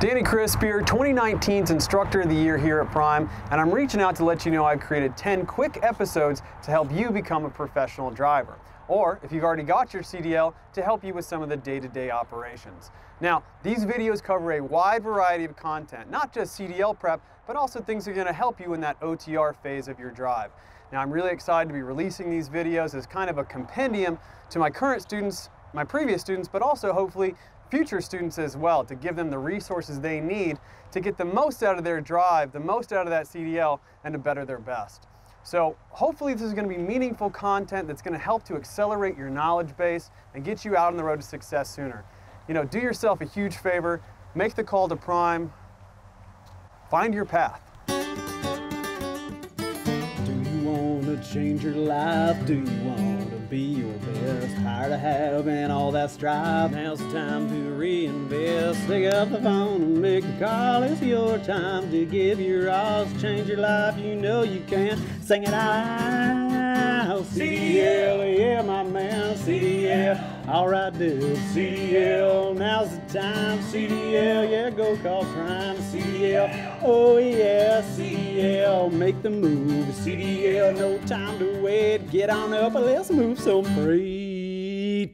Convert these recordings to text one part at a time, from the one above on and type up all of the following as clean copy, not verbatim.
Danny Crisp here, 2019's Instructor of the Year here at Prime, and I'm reaching out to let you know I've created 10 quick episodes to help you become a professional driver, or if you've already got your CDL, to help you with some of the day-to-day operations. Now, these videos cover a wide variety of content, not just CDL prep, but also things that are going to help you in that OTR phase of your drive. Now, I'm really excited to be releasing these videos as kind of a compendium to my current students, my previous students, but also hopefully future students as well, to give them the resources they need to get the most out of their drive, the most out of that CDL, and to better their best. So hopefully this is going to be meaningful content that's going to help to accelerate your knowledge base and get you out on the road to success sooner. You know, do yourself a huge favor, make the call to Prime, find your path. Do you want to change your life? Do you want to be your best? Tired of having all that strife? Now's the time to reinvest. Pick up the phone and make a call. It's your time to give your all. Change your life, you know you can. Sing it out. CDL, yeah, my man. CDL, all right, dude. CDL, now's the time. CDL, yeah, go call Prime. CDL, oh yeah. CDL, make the move. CDL, no time to wait. Get on up and let's move. So free.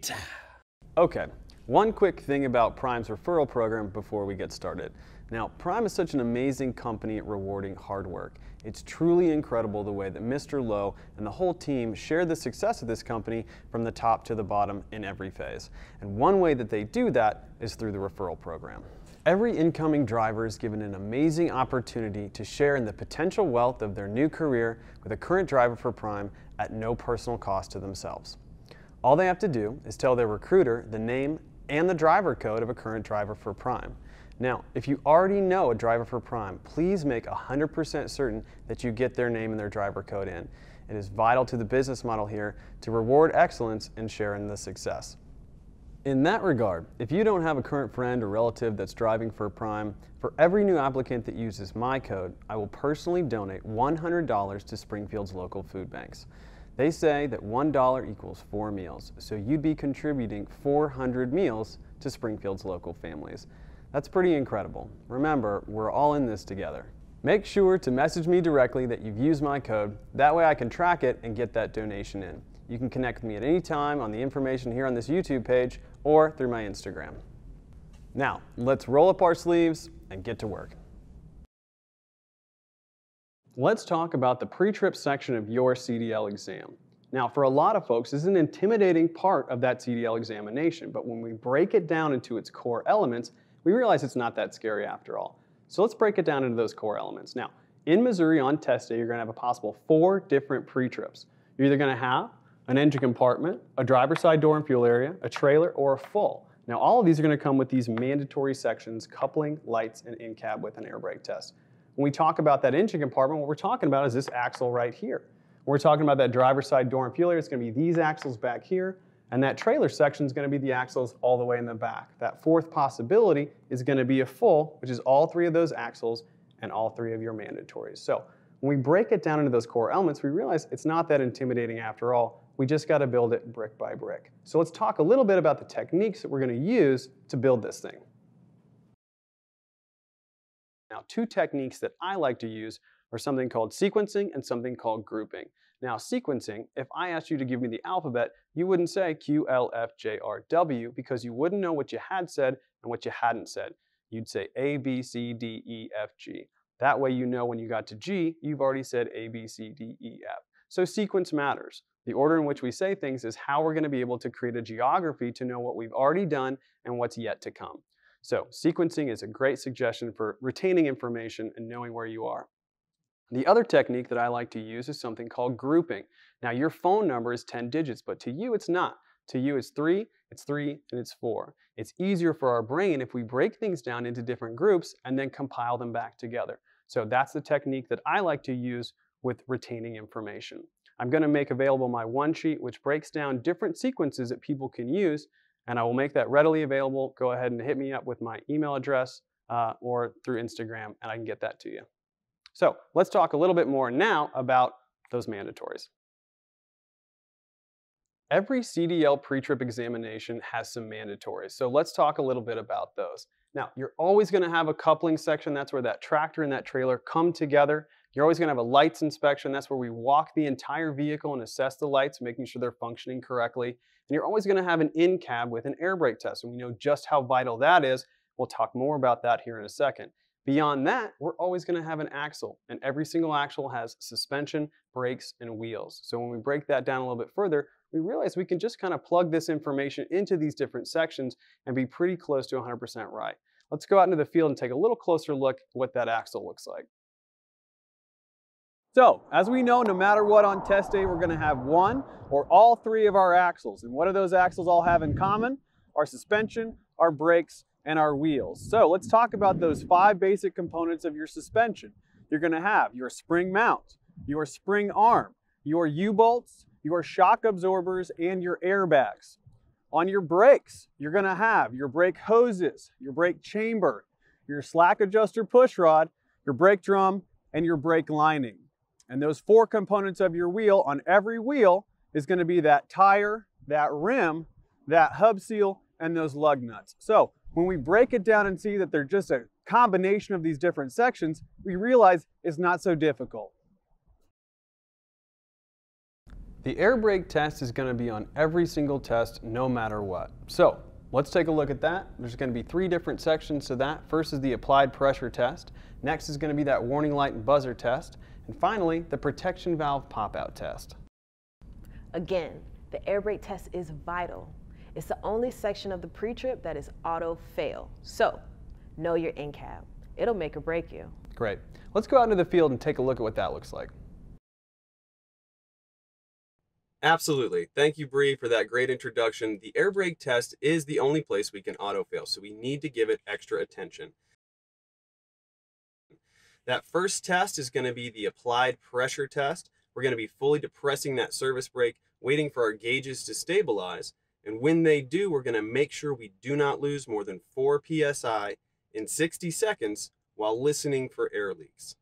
Okay, one quick thing about Prime's referral program before we get started. Now, Prime is such an amazing company at rewarding hard work. It's truly incredible the way that Mr. Lowe and the whole team share the success of this company from the top to the bottom in every phase. And one way that they do that is through the referral program. Every incoming driver is given an amazing opportunity to share in the potential wealth of their new career with a current driver for Prime at no personal cost to themselves. All they have to do is tell their recruiter the name and the driver code of a current driver for Prime. Now, if you already know a driver for Prime, please make 100% certain that you get their name and their driver code in. It is vital to the business model here to reward excellence and share in the success. In that regard, if you don't have a current friend or relative that's driving for Prime, for every new applicant that uses my code, I will personally donate $100 to Springfield's local food banks. They say that $1 equals 4 meals, so you'd be contributing 400 meals to Springfield's local families. That's pretty incredible. Remember, we're all in this together. Make sure to message me directly that you've used my code. That way I can track it and get that donation in. You can connect with me at any time on the information here on this YouTube page or through my Instagram. Now, let's roll up our sleeves and get to work. Let's talk about the pre-trip section of your CDL exam. Now, for a lot of folks, this is an intimidating part of that CDL examination, but when we break it down into its core elements, we realize it's not that scary after all. So let's break it down into those core elements. Now, in Missouri on test day, you're going to have a possible 4 different pre-trips. You're either going to have an engine compartment, a driver's side door and fuel area, a trailer, or a full. Now, all of these are going to come with these mandatory sections, coupling, lights, and in-cab with an air brake test. When we talk about that engine compartment, what we're talking about is this axle right here. When we're talking about that driver's side door and fuel area, it's going to be these axles back here, and that trailer section is going to be the axles all the way in the back. That 4th possibility is going to be a full, which is all 3 of those axles and all 3 of your mandatories. So when we break it down into those core elements, we realize it's not that intimidating after all. We just got to build it brick by brick. So let's talk a little bit about the techniques that we're going to use to build this thing. Now, 2 techniques that I like to use are something called sequencing and something called grouping. Now, sequencing, if I asked you to give me the alphabet, you wouldn't say Q, L, F, J, R, W, because you wouldn't know what you had said and what you hadn't said. You'd say A, B, C, D, E, F, G. That way you know when you got to G, you've already said A, B, C, D, E, F. So sequence matters. The order in which we say things is how we're going to be able to create a geography to know what we've already done and what's yet to come. So sequencing is a great suggestion for retaining information and knowing where you are. The other technique that I like to use is something called grouping. Now, your phone number is 10 digits, but to you it's not. To you it's 3, it's 3, and it's 4. It's easier for our brain if we break things down into different groups and then compile them back together. So that's the technique that I like to use with retaining information. I'm going to make available my one sheet, which breaks down different sequences that people can use, and I will make that readily available. Go ahead and hit me up with my email address or through Instagram, and I can get that to you. So let's talk a little bit more now about those mandatories. Every CDL pre-trip examination has some mandatories, so let's talk a little bit about those. Now, you're always going to have a coupling section. That's where that tractor and that trailer come together. You're always going to have a lights inspection. That's where we walk the entire vehicle and assess the lights, making sure they're functioning correctly. And you're always going to have an in-cab with an air brake test, and we know just how vital that is. We'll talk more about that here in a second. Beyond that, we're always going to have an axle, and every single axle has suspension, brakes, and wheels. So when we break that down a little bit further, we realize we can just kind of plug this information into these different sections and be pretty close to 100% right. Let's go out into the field and take a little closer look at what that axle looks like. So, as we know, no matter what on test day, we're going to have one or all three of our axles. And what do those axles all have in common? Our suspension, our brakes, and our wheels. So let's talk about those five basic components of your suspension. You're going to have your spring mount, your spring arm, your U-bolts, your shock absorbers, and your airbags. On your brakes, you're going to have your brake hoses, your brake chamber, your slack adjuster push rod, your brake drum, and your brake lining. And those four components of your wheel, on every wheel is going to be that tire, that rim, that hub seal, and those lug nuts. So when we break it down and see that they're just a combination of these different sections, we realize it's not so difficult. The air brake test is going to be on every single test, no matter what. So let's take a look at that. There's going to be three different sections to that. First is the applied pressure test. Next is going to be that warning light and buzzer test. And finally, the protection valve pop-out test. Again, the air brake test is vital. It's the only section of the pre-trip that is auto-fail. So, know your in-cab. It'll make or break you. Great. Let's go out into the field and take a look at what that looks like. Absolutely. Thank you, Bree, for that great introduction. The air brake test is the only place we can auto-fail, so we need to give it extra attention. That first test is going to be the applied pressure test. We're going to be fully depressing that service brake, waiting for our gauges to stabilize. And when they do, we're going to make sure we do not lose more than 4 psi in 60 seconds while listening for air leaks.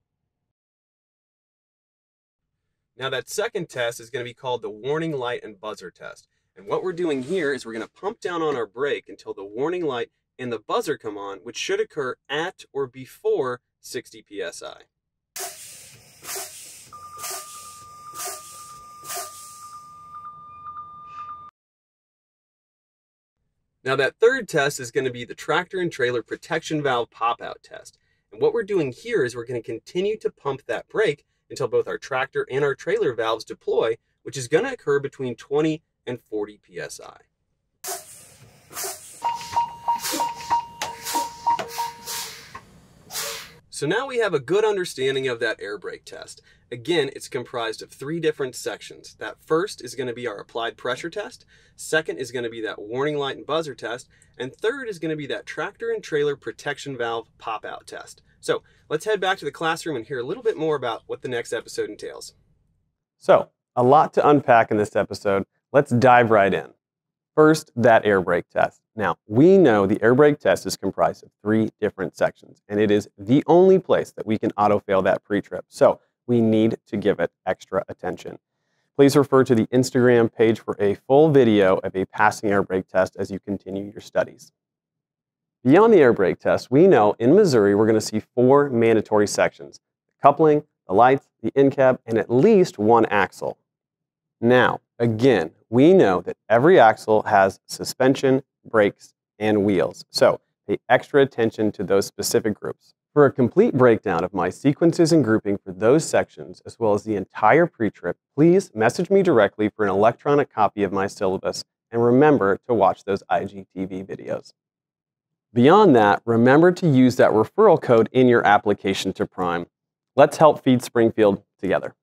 Now that second test is going to be called the warning light and buzzer test. And what we're doing here is we're going to pump down on our brake until the warning light and the buzzer come on, which should occur at or before 60 psi. Now that third test is going to be the tractor and trailer protection valve pop-out test. And what we're doing here is we're going to continue to pump that brake until both our tractor and our trailer valves deploy, which is going to occur between 20 and 40 psi. So now we have a good understanding of that air brake test. Again, it's comprised of three different sections. That first is going to be our applied pressure test. Second is going to be that warning light and buzzer test. And third is going to be that tractor and trailer protection valve pop-out test. So let's head back to the classroom and hear a little bit more about what the next episode entails. So a lot to unpack in this episode. Let's dive right in. First, that air brake test. Now, we know the air brake test is comprised of three different sections, and it is the only place that we can auto-fail that pre-trip, so we need to give it extra attention. Please refer to the Instagram page for a full video of a passing air brake test as you continue your studies. Beyond the air brake test, we know in Missouri we're going to see four mandatory sections: the coupling, the lights, the in-cab, and at least one axle. Now, again, we know that every axle has suspension, brakes, and wheels, so pay extra attention to those specific groups. For a complete breakdown of my sequences and grouping for those sections, as well as the entire pre-trip, please message me directly for an electronic copy of my syllabus, and remember to watch those IGTV videos. Beyond that, remember to use that referral code in your application to Prime. Let's help feed Springfield together.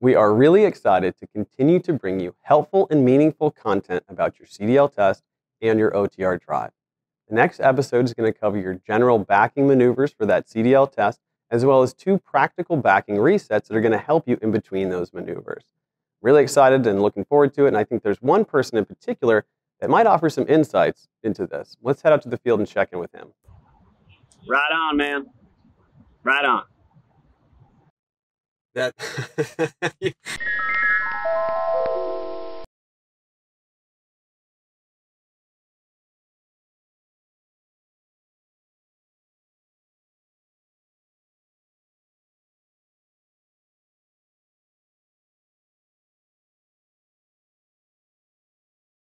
We are really excited to continue to bring you helpful and meaningful content about your CDL test and your OTR drive. The next episode is going to cover your general backing maneuvers for that CDL test, as well as two practical backing resets that are going to help you in between those maneuvers. Really excited and looking forward to it, and I think there's one person in particular that might offer some insights into this. Let's head out to the field and check in with him. Right on, man. Right on. that